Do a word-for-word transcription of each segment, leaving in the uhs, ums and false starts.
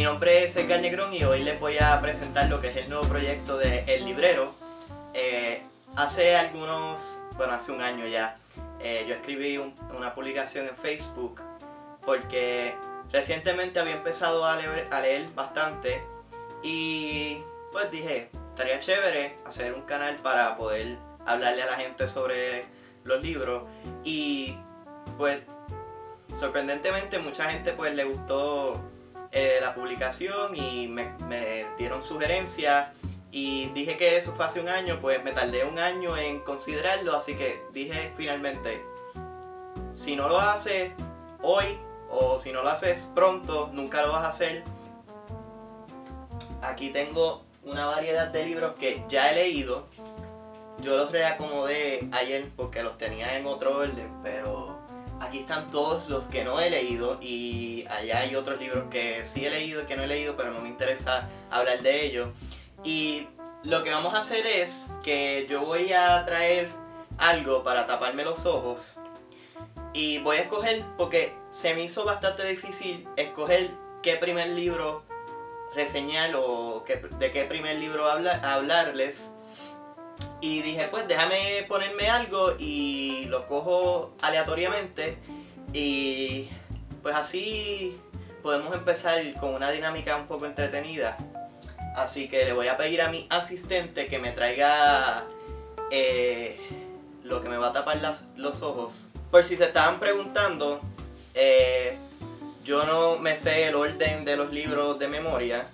Mi nombre es Edgar Negrón y hoy les voy a presentar lo que es el nuevo proyecto de El Librero. Eh, hace algunos, bueno, hace un año ya, eh, yo escribí un, una publicación en Facebook porque recientemente había empezado a leer, a leer bastante y pues dije, estaría chévere hacer un canal para poder hablarle a la gente sobre los libros y pues sorprendentemente mucha gente pues le gustó eh, la publicación y me, me dieron sugerencias y dije que eso fue hace un año, pues me tardé un año en considerarlo, así que dije finalmente, si no lo haces hoy o si no lo haces pronto, nunca lo vas a hacer. Aquí tengo una variedad de libros que ya he leído. Yo los reacomodé ayer porque los tenía en otro orden, pero aquí están todos los que no he leído y allá hay otros libros que sí he leído y que no he leído, pero no me interesa hablar de ellos. Y lo que vamos a hacer es que yo voy a traer algo para taparme los ojos y voy a escoger, porque se me hizo bastante difícil escoger qué primer libro reseñar o qué, de qué primer libro habla, hablarles. Y dije, pues déjame ponerme algo y lo cojo aleatoriamente y pues así podemos empezar con una dinámica un poco entretenida. Así que le voy a pedir a mi asistente que me traiga eh, lo que me va a tapar las, los ojos. Por si se estaban preguntando, eh, yo no me sé el orden de los libros de memoria,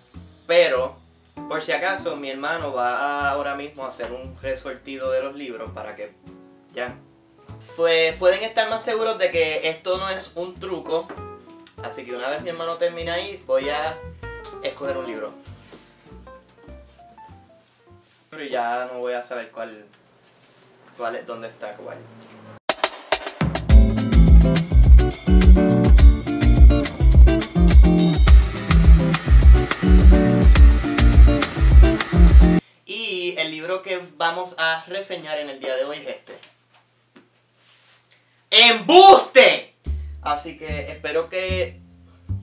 pero por si acaso, mi hermano va ahora mismo a hacer un resortido de los libros para que ya. Pues pueden estar más seguros de que esto no es un truco. Así que una vez mi hermano termine ahí, voy a escoger un libro. Pero ya no voy a saber cuál, cuál es, dónde está cuál. Que vamos a reseñar en el día de hoy es este. ¡Embuste! Así que espero que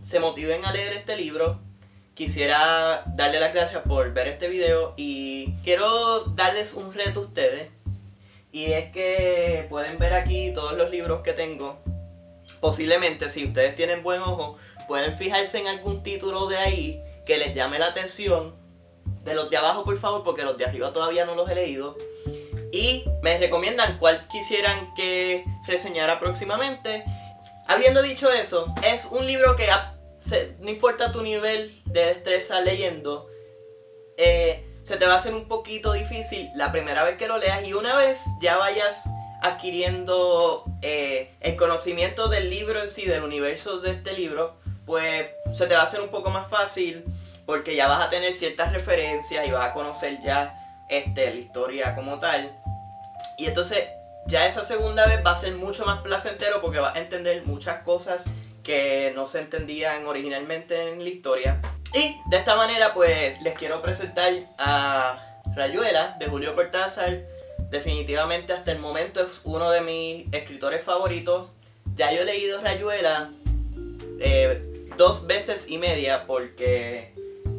se motiven a leer este libro. Quisiera darle las gracias por ver este video y quiero darles un reto a ustedes, y es que pueden ver aquí todos los libros que tengo. Posiblemente, si ustedes tienen buen ojo, pueden fijarse en algún título de ahí que les llame la atención. De los de abajo, por favor, porque los de arriba todavía no los he leído. Y me recomiendan cuál quisieran que reseñara próximamente. Habiendo dicho eso, es un libro que se, no importa tu nivel de destreza leyendo, eh, se te va a hacer un poquito difícil la primera vez que lo leas, y una vez ya vayas adquiriendo eh, el conocimiento del libro en sí, del universo de este libro, pues se te va a hacer un poco más fácil, porque ya vas a tener ciertas referencias y vas a conocer ya este, la historia como tal. Y entonces ya esa segunda vez va a ser mucho más placentero, porque vas a entender muchas cosas que no se entendían originalmente en la historia. Y de esta manera pues les quiero presentar a Rayuela, de Julio Cortázar. Definitivamente hasta el momento es uno de mis escritores favoritos. Ya yo he leído Rayuela eh, dos veces y media, porque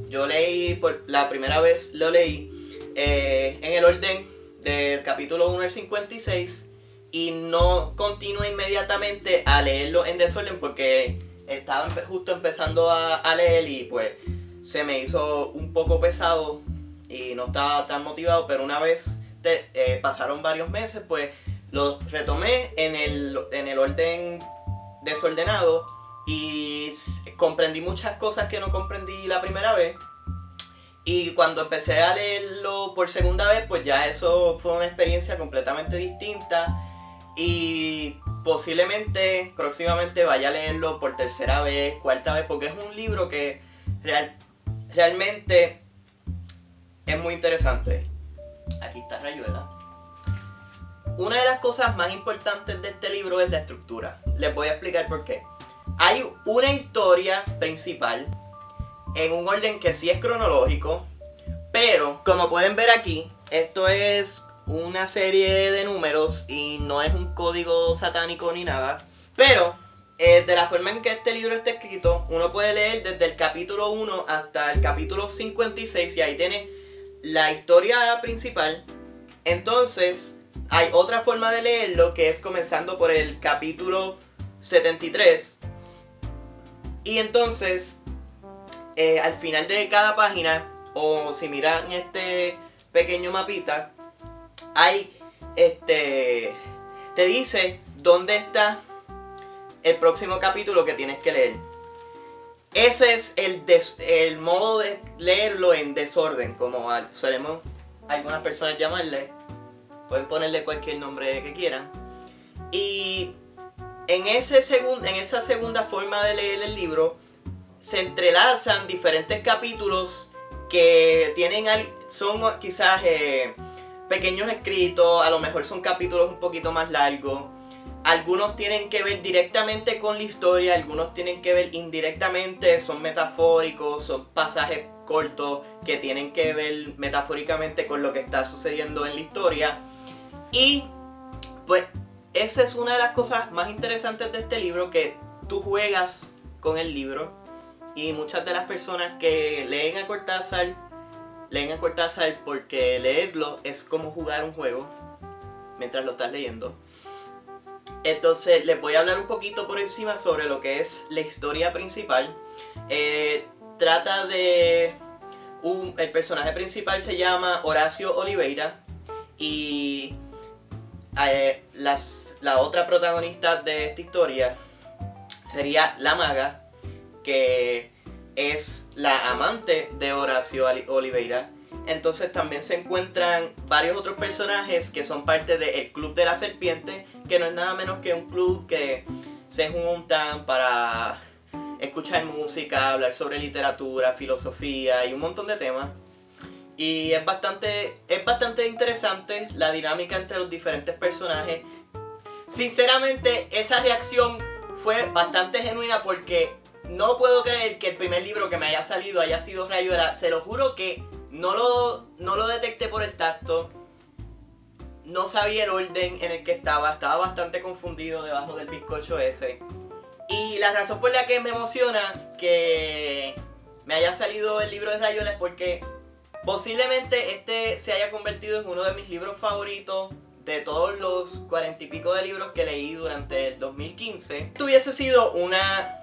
yo leí, por la primera vez lo leí eh, en el orden del capítulo uno al cincuenta y seis, y no continué inmediatamente a leerlo en desorden porque estaba justo empezando a, a leer y pues se me hizo un poco pesado y no estaba tan motivado, pero una vez te, eh, pasaron varios meses, pues lo retomé en el, en el orden desordenado. Y comprendí muchas cosas que no comprendí la primera vez. Y cuando empecé a leerlo por segunda vez, pues ya eso fue una experiencia completamente distinta. Y posiblemente, próximamente vaya a leerlo por tercera vez, cuarta vez, porque es un libro que real, realmente es muy interesante. Aquí está Rayuela. Una de las cosas más importantes de este libro es la estructura. Les voy a explicar por qué. Hay una historia principal en un orden que sí es cronológico, pero como pueden ver aquí, esto es una serie de números y no es un código satánico ni nada, pero Eh, de la forma en que este libro está escrito, uno puede leer desde el capítulo uno hasta el capítulo cincuenta y seis y ahí tiene la historia principal. Entonces, hay otra forma de leerlo que es comenzando por el capítulo setenta y tres. Y entonces, eh, al final de cada página, o si miran este pequeño mapita, hay, este, te dice dónde está el próximo capítulo que tienes que leer. Ese es el, des el modo de leerlo en desorden, como solemos algunas personas llamarle. Pueden ponerle cualquier nombre que quieran. Y en, ese segun en esa segunda forma de leer el libro, se entrelazan diferentes capítulos que tienen al son quizás eh, pequeños escritos, a lo mejor son capítulos un poquito más largos. Algunos tienen que ver directamente con la historia, algunos tienen que ver indirectamente, son metafóricos, son pasajes cortos que tienen que ver metafóricamente con lo que está sucediendo en la historia. Y pues esa es una de las cosas más interesantes de este libro, que tú juegas con el libro. Y muchas de las personas que leen a Cortázar, leen a Cortázar porque leerlo es como jugar un juego mientras lo estás leyendo. Entonces les voy a hablar un poquito por encima sobre lo que es la historia principal. Eh, trata de... Un, el personaje principal se llama Horacio Oliveira y eh, las, la otra protagonista de esta historia sería La Maga, que es la amante de Horacio Oliveira. Entonces también se encuentran varios otros personajes que son parte del Club de la Serpiente, que no es nada menos que un club que se juntan para escuchar música, hablar sobre literatura, filosofía y un montón de temas. Y es bastante, es bastante interesante la dinámica entre los diferentes personajes. Sinceramente, esa reacción fue bastante genuina porque no puedo creer que el primer libro que me haya salido haya sido Rayuela. Se lo juro que No lo, no lo detecté por el tacto, no sabía el orden en el que estaba, estaba bastante confundido debajo del bizcocho ese. Y la razón por la que me emociona que me haya salido el libro de Rayuela es porque posiblemente este se haya convertido en uno de mis libros favoritos de todos los cuarenta y pico de libros que leí durante el dos mil quince. Esto hubiese sido una...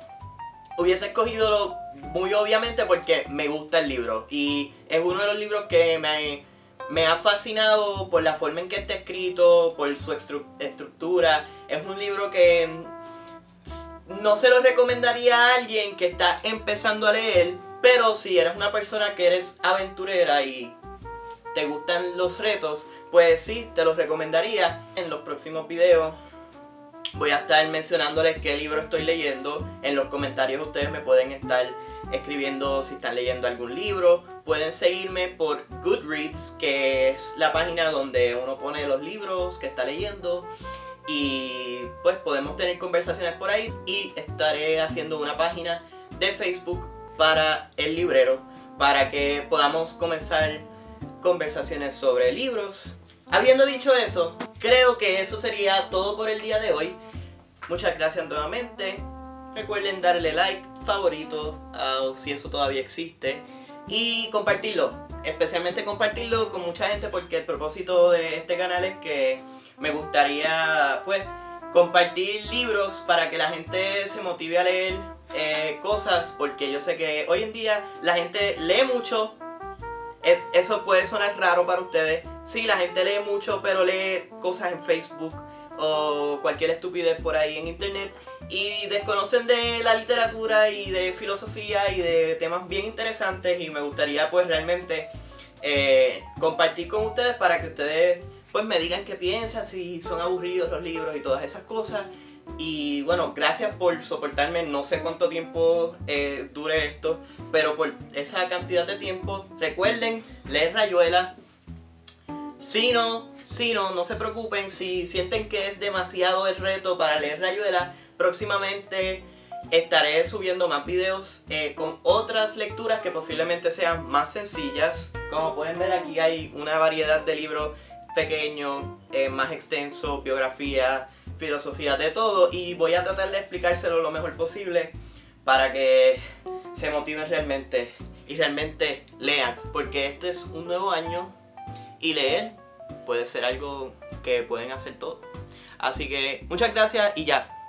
Hubiese escogido lo, muy obviamente porque me gusta el libro y es uno de los libros que me, me ha fascinado por la forma en que está escrito, por su estru, estructura. Es un libro que no se lo recomendaría a alguien que está empezando a leer, pero si eres una persona que eres aventurera y te gustan los retos, pues sí, te los recomendaría. En los próximos videos voy a estar mencionándoles qué libro estoy leyendo. En los comentarios ustedes me pueden estar escribiendo si están leyendo algún libro. Pueden seguirme por Goodreads, que es la página donde uno pone los libros que está leyendo. Y pues podemos tener conversaciones por ahí. Y estaré haciendo una página de Facebook para El Librero, para que podamos comenzar conversaciones sobre libros. Habiendo dicho eso, creo que eso sería todo por el día de hoy. Muchas gracias nuevamente. Recuerden darle like, favorito, uh, si eso todavía existe. Y compartirlo. Especialmente compartirlo con mucha gente porque el propósito de este canal es que me gustaría pues compartir libros para que la gente se motive a leer eh, cosas. Porque yo sé que hoy en día la gente lee mucho. Es, eso puede sonar raro para ustedes. Sí, la gente lee mucho, pero lee cosas en Facebook o cualquier estupidez por ahí en internet y desconocen de la literatura y de filosofía y de temas bien interesantes, y me gustaría pues realmente eh, compartir con ustedes para que ustedes pues me digan qué piensan, si son aburridos los libros y todas esas cosas. Y bueno, gracias por soportarme, no sé cuánto tiempo eh, dure esto, pero por esa cantidad de tiempo, recuerden, leer Rayuela. Si no, si no, no se preocupen, si sienten que es demasiado el reto para leer Rayuela, próximamente estaré subiendo más videos eh, con otras lecturas que posiblemente sean más sencillas. Como pueden ver, aquí hay una variedad de libros pequeños, eh, más extensos, biografías, filosofía de todo, y voy a tratar de explicárselo lo mejor posible para que se motiven realmente y realmente lean, porque este es un nuevo año y leer puede ser algo que pueden hacer todos. Así que muchas gracias y ya.